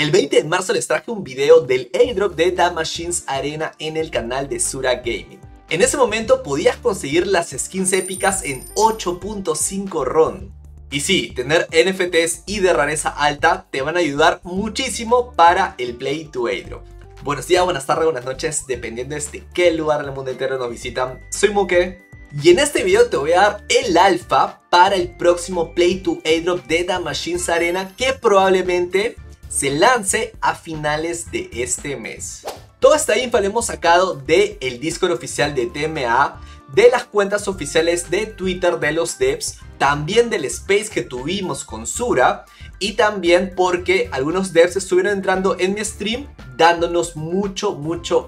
El 20 de marzo les traje un video del airdrop de The Machines Arena en el canal de Sura Gaming. En ese momento podías conseguir las skins épicas en 8.5 RON. Y sí, tener NFTs y de rareza alta te van a ayudar muchísimo para el Play to Airdrop. Buenos días, buenas tardes, buenas noches, dependiendo desde qué lugar del mundo entero nos visitan. Soy Moke. Y en este video te voy a dar el alfa para el próximo Play to Airdrop de The Machines Arena, que probablemente se lance a finales de este mes. Toda esta info la hemos sacado del Discord oficial de TMA, de las cuentas oficiales de Twitter de los devs, también del space que tuvimos con Sura, y también porque algunos devs estuvieron entrando en mi stream dándonos mucho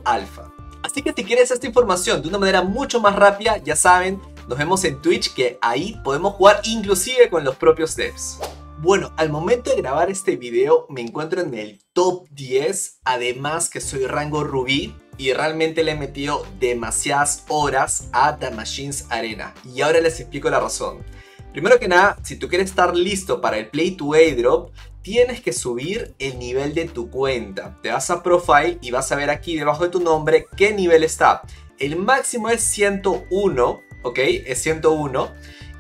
alfa. Así que si quieres esta información de una manera mucho más rápida, ya saben, nos vemos en Twitch, que ahí podemos jugar inclusive con los propios devs. Bueno, al momento de grabar este video me encuentro en el top 10, además que soy rango rubí y realmente le he metido demasiadas horas a The Machines Arena, y ahora les explico la razón. Primero que nada, si tú quieres estar listo para el Play to Airdrop, tienes que subir el nivel de tu cuenta. Te vas a Profile y vas a ver aquí debajo de tu nombre qué nivel está. El máximo es 101, ok, es 101.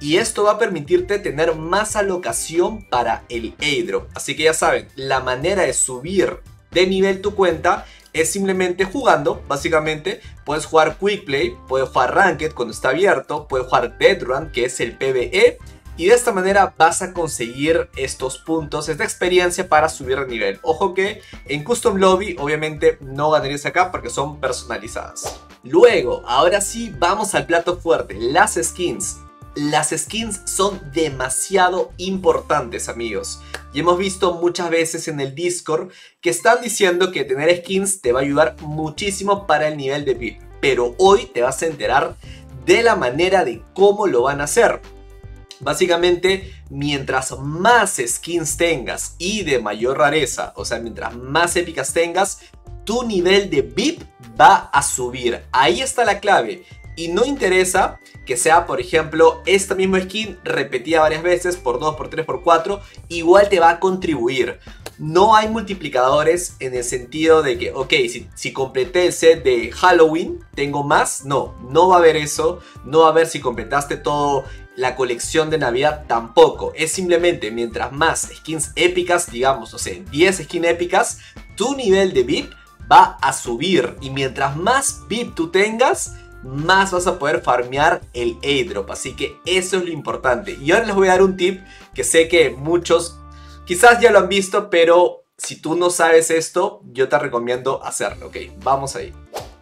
Y esto va a permitirte tener más alocación para el airdrop. Así que ya saben, la manera de subir de nivel tu cuenta es simplemente jugando, básicamente. Puedes jugar Quick Play, puedes jugar Ranked cuando está abierto, puedes jugar Dead Run, que es el PvE. Y de esta manera vas a conseguir estos puntos, esta experiencia para subir de nivel. Ojo que en Custom Lobby obviamente no ganarías acá porque son personalizadas. Luego, ahora sí, vamos al plato fuerte, las skins. Las skins son demasiado importantes, amigos, y hemos visto muchas veces en el Discord que están diciendo que tener skins te va a ayudar muchísimo para el nivel de VIP, pero hoy te vas a enterar de la manera de cómo lo van a hacer. Básicamente, mientras más skins tengas y de mayor rareza, o sea, mientras más épicas tengas, tu nivel de VIP va a subir. Ahí está la clave. Y no interesa que sea, por ejemplo, esta misma skin repetida varias veces por 2, por 3, por 4, igual te va a contribuir. No hay multiplicadores en el sentido de que, ok, si completé el set de Halloween, ¿tengo más? No, no va a haber eso. No va a haber si completaste toda la colección de Navidad, tampoco. Es simplemente mientras más skins épicas, digamos, no sé, 10 skins épicas, tu nivel de VIP va a subir. Y mientras más VIP tú tengas, más vas a poder farmear el airdrop, así que eso es lo importante. Y ahora les voy a dar un tip que sé que muchos quizás ya lo han visto, pero si tú no sabes esto, yo te recomiendo hacerlo, ok, vamos ahí.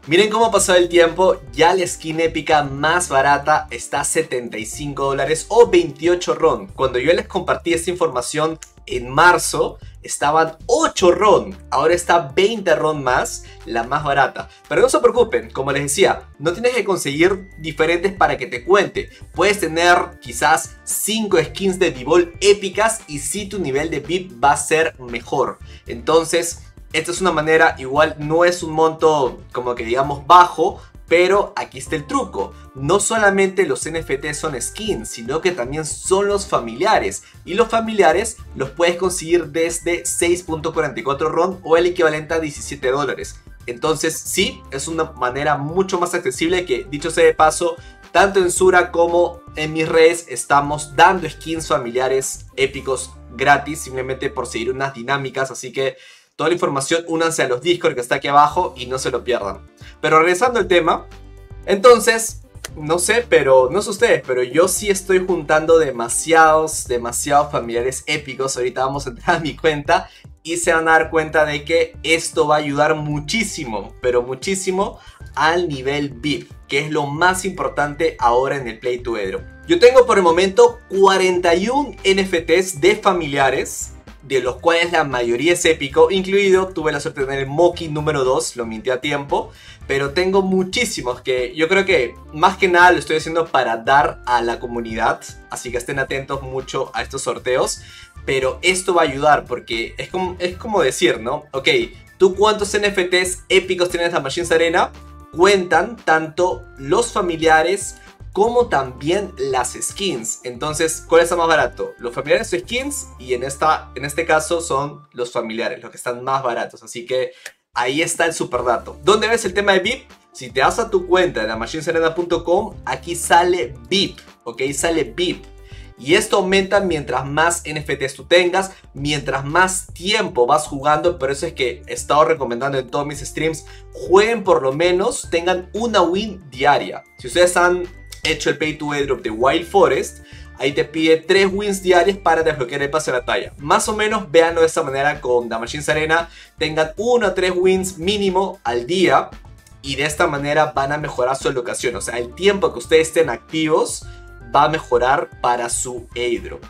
Miren cómo ha pasado el tiempo, ya la skin épica más barata está a 75 dólares o 28 RON. Cuando yo les compartí esta información en marzo, estaban 8 RON, ahora está 20 RON más, la más barata. Pero no se preocupen, como les decía, no tienes que conseguir diferentes para que te cuente. Puedes tener quizás 5 skins de D-Ball épicas y si tu nivel de VIP va a ser mejor. Entonces, esta es una manera, igual no es un monto como que digamos bajo, pero aquí está el truco. No solamente los NFT son skins, sino que también son los familiares. Y los familiares los puedes conseguir desde 6.44 RON o el equivalente a 17 dólares. Entonces sí, es una manera mucho más accesible que, dicho sea de paso, tanto en Sura como en mis redes estamos dando skins familiares épicos gratis, simplemente por seguir unas dinámicas. Así que toda la información, únanse a los Discord que está aquí abajo y no se lo pierdan. Pero regresando al tema, entonces, no sé, pero no sé ustedes, pero yo sí estoy juntando demasiados familiares épicos. Ahorita vamos a entrar a mi cuenta y se van a dar cuenta de que esto va a ayudar muchísimo, pero muchísimo al nivel VIP, que es lo más importante ahora en el Play to Airdrop. Yo tengo por el momento 41 NFTs de familiares, de los cuales la mayoría es épico, incluido, tuve la suerte de tener el Moki número 2, lo minté a tiempo, pero tengo muchísimos que yo creo que más que nada lo estoy haciendo para dar a la comunidad, así que estén atentos mucho a estos sorteos, pero esto va a ayudar porque es como decir, ¿no? Ok, ¿tú cuántos NFTs épicos tienes en The Machines Arena? Cuentan tanto los familiares como también las skins. Entonces, ¿cuál está más barato? Los familiares o skins, y en este caso son los familiares, los que están más baratos. Así que ahí está el super dato. ¿Dónde ves el tema de VIP? Si te vas a tu cuenta de themachinesarena.com, aquí sale VIP, ¿ok? Sale VIP. Y esto aumenta mientras más NFTs tú tengas, mientras más tiempo vas jugando. Por eso es que he estado recomendando en todos mis streams, jueguen por lo menos, tengan una win diaria. Si ustedes han hecho el pay to airdrop de Wild Forest, ahí te pide 3 wins diarias para desbloquear el pase de batalla. Más o menos, véanlo de esta manera con The Machines Arena. Tengan 1 a 3 wins mínimo al día, y de esta manera van a mejorar su locación. O sea, el tiempo que ustedes estén activos va a mejorar para su airdrop.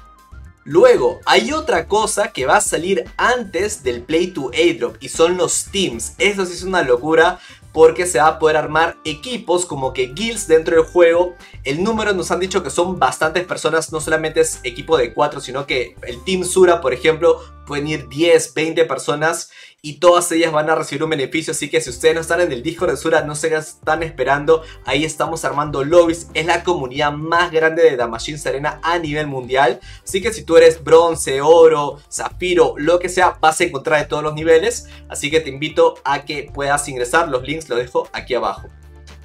Luego, hay otra cosa que va a salir antes del play to airdrop, y son los teams. Esto sí es una locura, porque se va a poder armar equipos como que guilds dentro del juego. El número nos han dicho que son bastantes personas, no solamente es equipo de 4, sino que el Team Sura, por ejemplo, pueden ir 10, 20 personas, y todas ellas van a recibir un beneficio. Así que si ustedes no están en el Discord de Sura, no se están esperando. Ahí estamos armando lobbies. Es la comunidad más grande de The Machines Arena a nivel mundial. Así que si tú eres bronce, oro, zafiro, lo que sea, vas a encontrar de todos los niveles. Así que te invito a que puedas ingresar. Los links los dejo aquí abajo.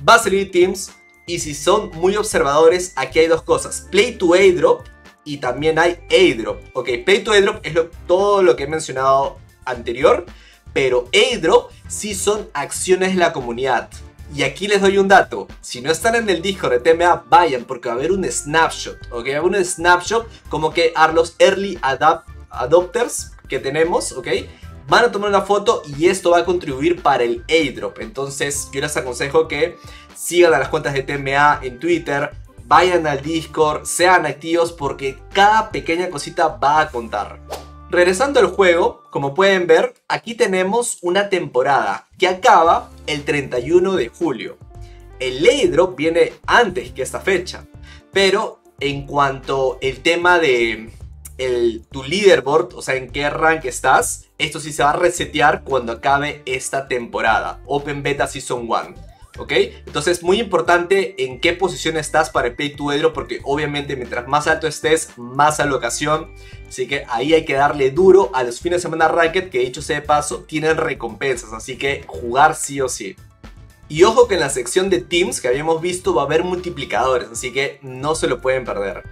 Va a salir teams, y si son muy observadores, aquí hay dos cosas: play to airdrop, y también hay airdrop. Ok, play to airdrop es todo lo que he mencionado anterior, pero airdrop sí son acciones de la comunidad. Y aquí les doy un dato: si no están en el Discord de TMA, vayan, porque va a haber un snapshot. Ok, va a haber un snapshot como que a los early adopters que tenemos, ok, van a tomar una foto, y esto va a contribuir para el airdrop. Entonces yo les aconsejo que sigan a las cuentas de TMA en Twitter, vayan al Discord, sean activos, porque cada pequeña cosita va a contar. Regresando al juego, como pueden ver, aquí tenemos una temporada que acaba el 31 de julio. El airdrop viene antes que esta fecha, pero en cuanto al tema de tu leaderboard, o sea, en qué rank estás, esto sí se va a resetear cuando acabe esta temporada, Open Beta Season 1. ¿Ok? Entonces, muy importante en qué posición estás para el play to airdrop, porque obviamente mientras más alto estés, más alocación. Así que ahí hay que darle duro a los fines de semana Ranked, que dicho sea de paso, tienen recompensas, así que jugar sí o sí. Y ojo que en la sección de teams que habíamos visto va a haber multiplicadores, así que no se lo pueden perder.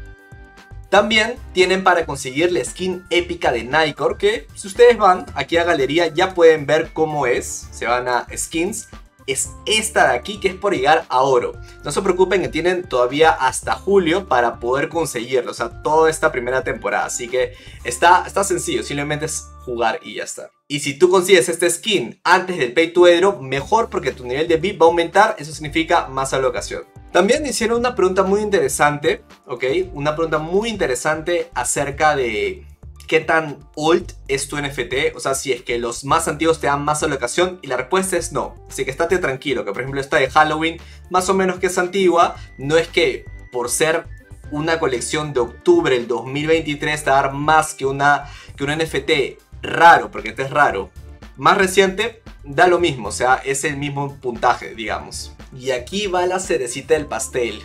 También tienen para conseguir la skin épica de Nikor, que si ustedes van aquí a galería ya pueden ver cómo es. Se van a skins. Es esta de aquí, que es por llegar a oro. No se preocupen, que tienen todavía hasta julio para poder conseguirlo. O sea, toda esta primera temporada. Así que está sencillo, simplemente es jugar y ya está. Y si tú consigues este skin antes del pay to airdrop, mejor, porque tu nivel de VIP va a aumentar. Eso significa más alocación. También hicieron una pregunta muy interesante, ¿ok? Una pregunta muy interesante acerca de qué tan old es tu NFT, o sea, si es que los más antiguos te dan más alocación, y la respuesta es no. Así que estate tranquilo, que por ejemplo esta de Halloween, más o menos que es antigua, no es que por ser una colección de octubre del 2023 te va a dar más que un NFT raro, porque este es raro. Más reciente, da lo mismo, o sea, es el mismo puntaje, digamos. Y aquí va la cerecita del pastel.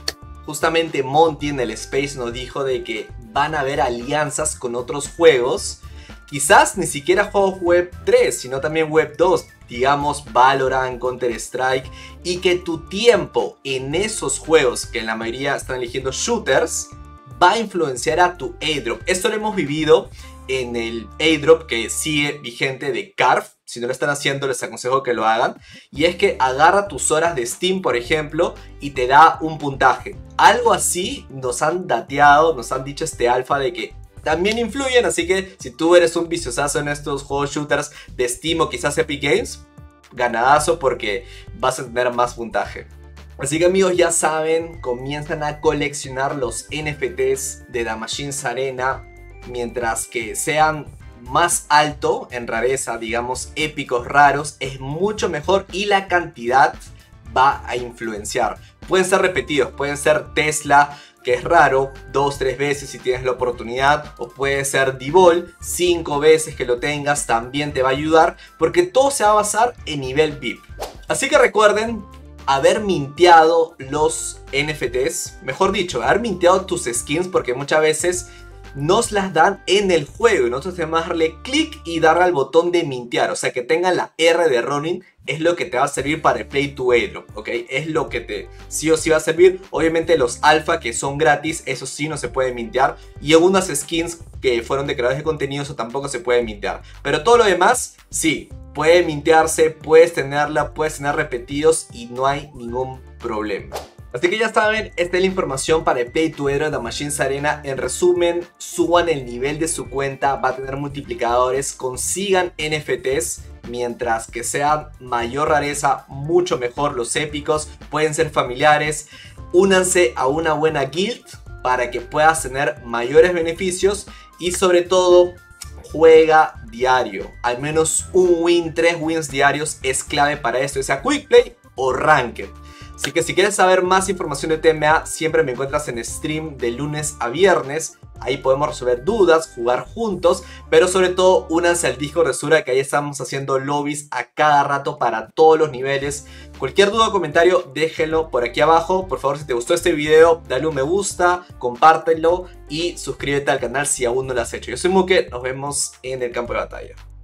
Justamente Monty en el Space nos dijo de que van a haber alianzas con otros juegos, quizás ni siquiera juegos web 3, sino también web 2, digamos Valorant, Counter-Strike, y que tu tiempo en esos juegos, que en la mayoría están eligiendo shooters, va a influenciar a tu airdrop. Esto lo hemos vivido en el airdrop que sigue vigente de CARF. Si no lo están haciendo, les aconsejo que lo hagan. Y es que agarra tus horas de Steam, por ejemplo, y te da un puntaje. Algo así nos han dateado, nos han dicho este alfa de que también influyen. Así que si tú eres un viciosazo en estos juegos shooters de Steam o quizás Epic Games, ganadazo, porque vas a tener más puntaje. Así que amigos, ya saben, comienzan a coleccionar los NFTs de The Machines Arena. Mientras que sean más alto en rareza, digamos épicos, raros, es mucho mejor, y la cantidad va a influenciar. Pueden ser repetidos, pueden ser Tesla, que es raro, 2-3 veces si tienes la oportunidad, o puede ser D-Ball, 5 veces que lo tengas también te va a ayudar, porque todo se va a basar en nivel VIP. Así que recuerden, haber minteado los NFTs, mejor dicho, haber minteado tus skins, porque muchas veces nos las dan en el juego y nosotros tenemos que darle clic y darle al botón de mintear, o sea que tengan la R de Ronin, es lo que te va a servir para el play to airdrop, ok, es lo que te sí o sí va a servir. Obviamente los alfa que son gratis, eso sí no se puede mintear, y algunas skins que fueron de creadores de contenido, eso tampoco se puede mintear, pero todo lo demás sí, puede mintearse, puedes tenerla, puedes tener repetidos y no hay ningún problema. Así que ya saben, esta es la información para el Play to Airdrop de The Machines Arena. En resumen, suban el nivel de su cuenta, va a tener multiplicadores, consigan NFTs, mientras que sean mayor rareza, mucho mejor los épicos, pueden ser familiares, únanse a una buena guild para que puedas tener mayores beneficios y sobre todo, juega diario. Al menos un win, 3 wins diarios es clave para esto, sea Quick Play o Ranked. Así que si quieres saber más información de TMA, siempre me encuentras en stream de lunes a viernes. Ahí podemos resolver dudas, jugar juntos, pero sobre todo únanse al Discord de Sura, que ahí estamos haciendo lobbies a cada rato para todos los niveles. Cualquier duda o comentario, déjenlo por aquí abajo. Por favor, si te gustó este video, dale un me gusta, compártelo y suscríbete al canal si aún no lo has hecho. Yo soy Muke, nos vemos en el campo de batalla.